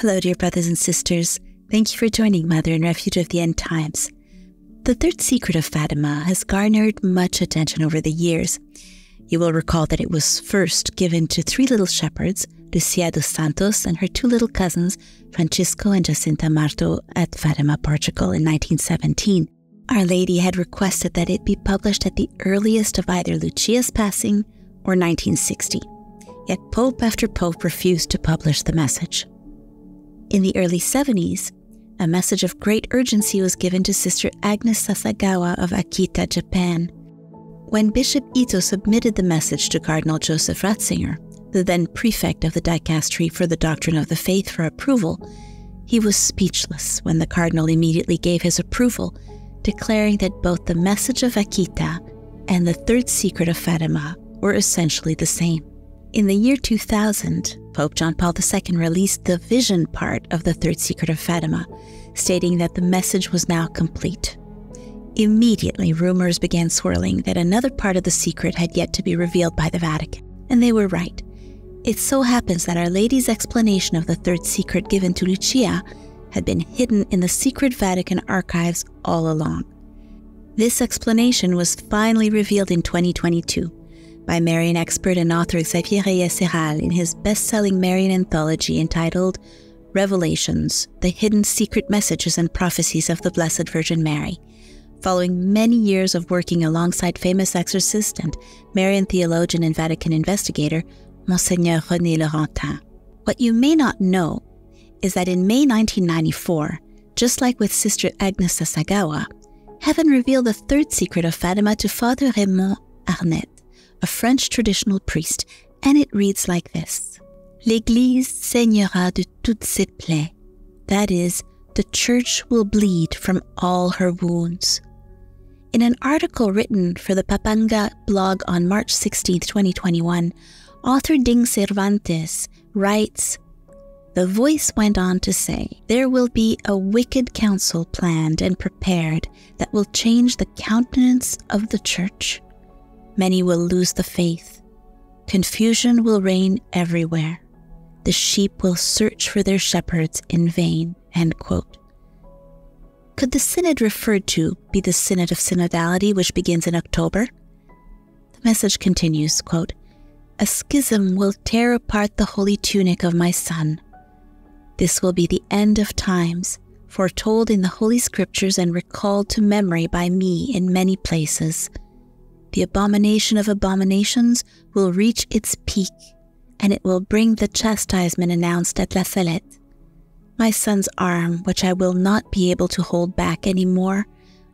Hello, dear brothers and sisters. Thank you for joining Mother and Refuge of the End Times. The third secret of Fatima has garnered much attention over the years. You will recall that it was first given to three little shepherds, Lucia dos Santos and her two little cousins, Francisco and Jacinta Marto, at Fatima, Portugal in 1917. Our Lady had requested that it be published at the earliest of either Lucia's passing or 1960. Yet Pope after Pope refused to publish the message. In the early 70s, a message of great urgency was given to Sister Agnes Sasagawa of Akita, Japan. When Bishop Ito submitted the message to Cardinal Joseph Ratzinger, the then prefect of the Dicastery for the Doctrine of the Faith, for approval, he was speechless when the Cardinal immediately gave his approval, declaring that both the message of Akita and the third secret of Fatima were essentially the same. In the year 2000, Pope John Paul II released the vision part of the third secret of Fatima, stating that the message was now complete. Immediately, rumors began swirling that another part of the secret had yet to be revealed by the Vatican, and they were right. It so happens that Our Lady's explanation of the third secret given to Lucia had been hidden in the secret Vatican archives all along. This explanation was finally revealed in 2022. By Marian expert and author Xavier Reyes-Serral in his best-selling Marian anthology entitled Revelations, The Hidden Secret Messages and Prophecies of the Blessed Virgin Mary, following many years of working alongside famous exorcist and Marian theologian and Vatican investigator Monseigneur René Laurentin. What you may not know is that in May 1994, just like with Sister Agnes Sasagawa, heaven revealed the third secret of Fatima to Father Raymond Arnette, a French traditional priest, and it reads like this: "L'eglise saignera de toutes ses plaies," that is, the church will bleed from all her wounds. In an article written for the Papanga blog on March 16, 2021, author Ding Cervantes writes, "The voice went on to say, there will be a wicked council planned and prepared that will change the countenance of the church. Many will lose the faith. Confusion will reign everywhere. The sheep will search for their shepherds in vain." End quote. Could the synod referred to be the Synod of Synodality, which begins in October? The message continues, quote, "A schism will tear apart the holy tunic of my Son. This will be the end of times, foretold in the Holy Scriptures and recalled to memory by me in many places. The abomination of abominations will reach its peak, and it will bring the chastisement announced at La Salette. My Son's arm, which I will not be able to hold back anymore,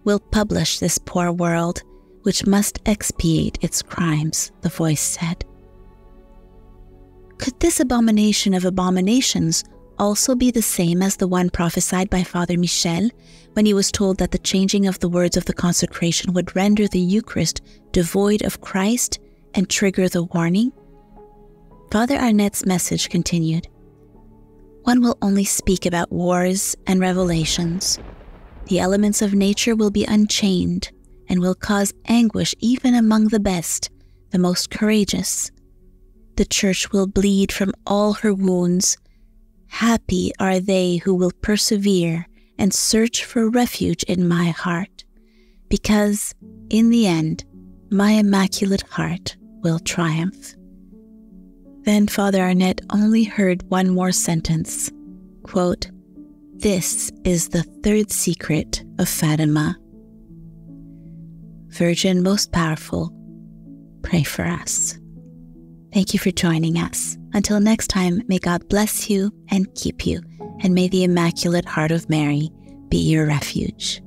will publish this poor world, which must expiate its crimes," the voice said. Could this abomination of abominations also be the same as the one prophesied by Father Michel when he was told that the changing of the words of the consecration would render the Eucharist devoid of Christ and trigger the warning? Father Arnette's message continued, "One will only speak about wars and revelations. The elements of nature will be unchained and will cause anguish even among the best, the most courageous. The Church will bleed from all her wounds. Happy are they who will persevere and search for refuge in my heart, because in the end, my immaculate heart will triumph." Then Father Arnette only heard one more sentence, quote, "This is the third secret of Fatima. Virgin most powerful, pray for us." Thank you for joining us. Until next time, may God bless you and keep you, and may the Immaculate Heart of Mary be your refuge.